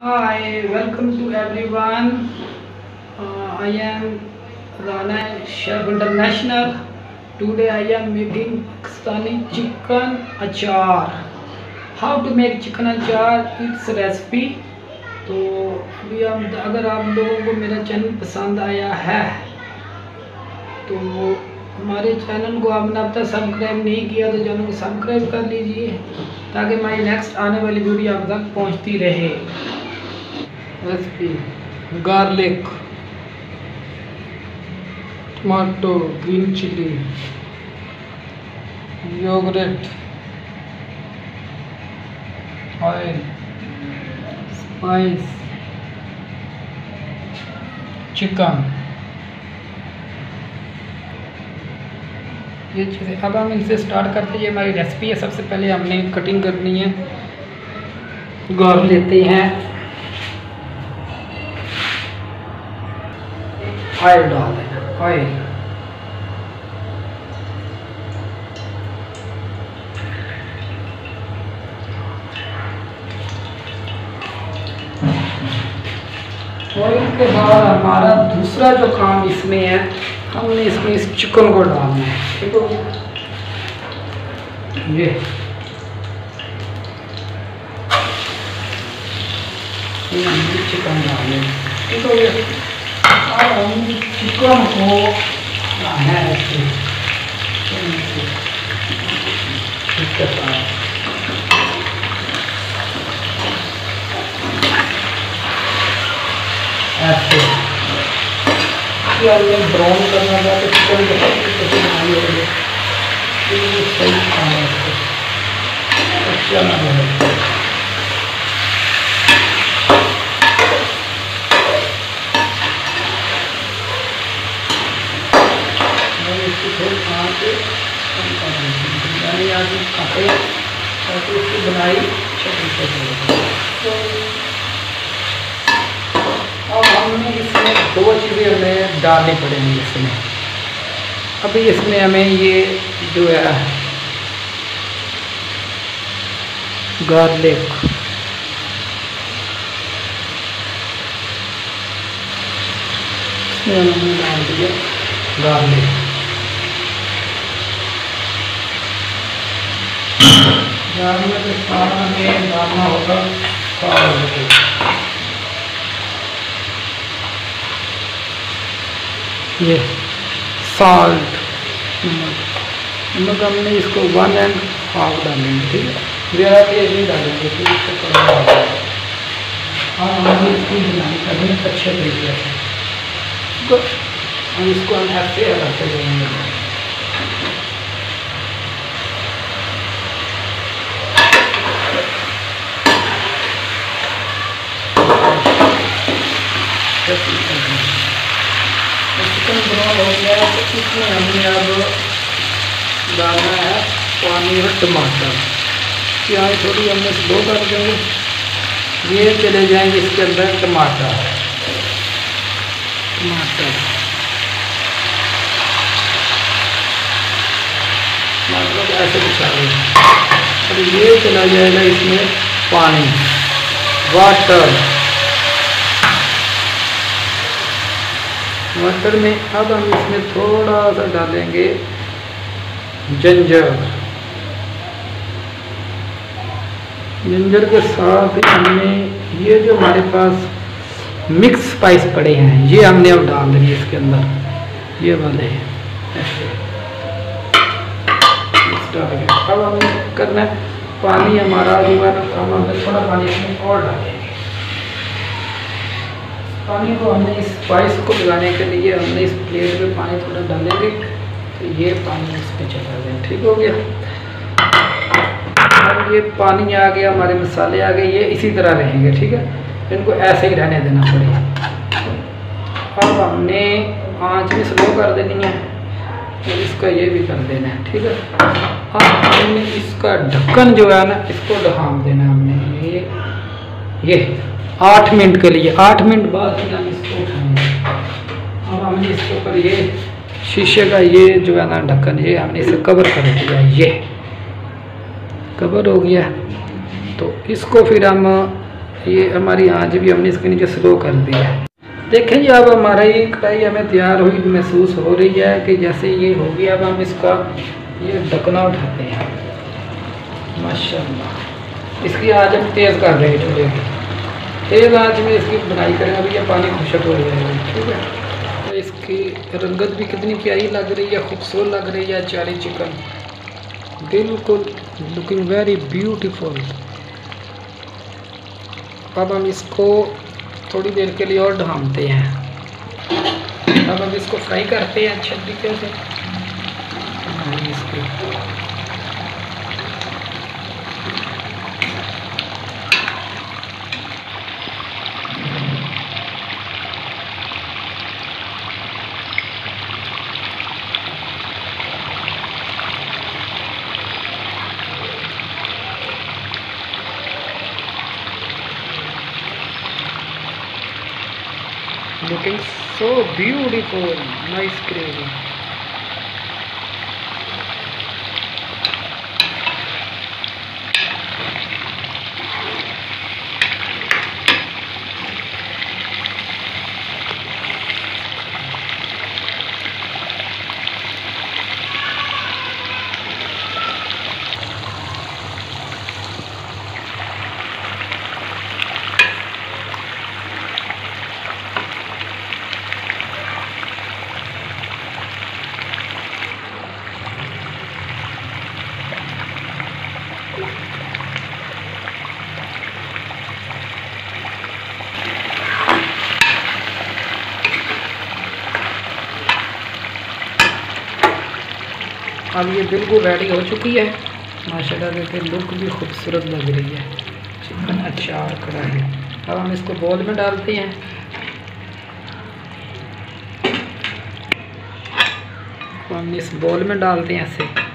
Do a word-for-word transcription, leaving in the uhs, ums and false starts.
Hi, welcome to everyone. Uh, I am Rana Chef International. Today I am making Pakistani chicken achar. How to make chicken achar? Its recipe. तो अभी हम अगर आप लोगों को मेरा चैनल पसंद आया है तो हमारे चैनल को आपने अब तक सब्सक्राइब नहीं किया तो चैनल को सब्सक्राइब कर लीजिए ताकि हमारी नेक्स्ट आने वाली वीडियो आप तक पहुँचती रहे। Recipe garlic tomato green chilli yogurt oil spice chicken ये चीज़ें। अब हम इनसे स्टार्ट करते हैं। ये हमारी रेसिपी है। सबसे पहले हमने कटिंग करनी है। गार्लिक लेते हैं, ऑयल डाल देना, ऑयल ऑयल के बाद हमारा दूसरा जो काम इसमें है, हमने इसमें इस चिकन को डालना है। देखो ये हमने चिकन डालना है। देखो ये हम चिकन को है ऐसे ब्राउन करना था तो चिकन के सही खाना अच्छा ना हो। काटे और तो उसकी बनाई चटनी से। तो अब हमने इसमें दो चीज़ें हमें डालनी पड़ेंगी इसमें। अभी इसमें हमें ये जो है गार्लिक हमने डाल दिया, गार्लिक गार्लिक के साथ हमें डालना होगा पाउडर। ये साल्ट नमक हमने इसको वन एंड हाफ डालेंगे, ठीक है, ज़्यादा तेज नहीं डालेंगे। फिर इसको कम डालेंगे और हमें इसकी बनाई करनी अच्छे तरीके से। तो हम इसको ऐसे हलाते रहेंगे। चिकन ब्राउन हो गया है तो इसमें हमने अब डालना है पानी और टमाटर। प्याज थोड़ी हमने स्लो कर देंगे, ये चले जाएंगे इसके अंदर टमाटर। टमाटर टमाटर ऐसे बिछा देंगे और ये चला जाएगा इसमें पानी, वाटर मटर में। अब हम इसमें थोड़ा सा डालेंगे जिंजर। जिंजर के साथ हमने ये जो हमारे पास मिक्स स्पाइस पड़े हैं ये हमने अब डाल देंगे इसके अंदर, ये वाले ऐसे डालेंगे। अब हमें करना है पानी हमारा जो है ना, थोड़ा पानी इसमें और डालेंगे। पानी को हमने इस स्पाइस को लगाने के लिए हमने इस प्लेट में पानी थोड़ा डालेंगे तो ये पानी इस पर चला गया, ठीक हो गया। अब ये पानी आ गया, हमारे मसाले आ गए, ये इसी तरह रहेंगे, ठीक है, इनको ऐसे ही रहने देना पड़ेगा। अब हमने आँच भी स्लो कर देनी है तो इसका ये भी कर देना है, ठीक है। अब हमने इसका ढक्कन जो है ना इसको ढाँप देना है हमने ये ये आठ मिनट के लिए। आठ मिनट बाद हम इसको उठाएंगे। अब हमने इसके ऊपर ये शीशे का ये जो है ना ढक्कन, ये हमने इसे कवर कर दिया, ये कवर हो गया। तो इसको फिर हम ये हमारी आँच भी हमने इसके नीचे स्लो कर दी है। देखिए अब हमारा ये कढ़ाई हमें तैयार हुई महसूस हो रही है कि जैसे ये हो गया। अब हम इसका ये ढकना उठाते हैं। माशाल्लाह इसकी आँच हम तेज़ कर रहे हैं चूल्हे की। तेज़ आँच में इसकी बनाई करें, अभी ये पानी खुशक हो जाएगा। ठीक है, तो इसकी रंगत भी कितनी प्यारी लग रही है, खूबसूरत लग रही है। चारी चिकन बिल्कुल लुकिंग वेरी ब्यूटीफुल। अब हम इसको थोड़ी देर के लिए और ढामते हैं। अब हम इसको फ्राई करते हैं अच्छे तरीके से। Looking so beautiful, nice gravy. अब ये बिल्कुल रेडी हो चुकी है। माशाल्लाह देखिए लुक भी खूबसूरत लग रही है। चिकन अच्छा खड़ा है। अब हम इसको बाउल में डालते हैं। हम इस बाउल में डालते हैं ऐसे।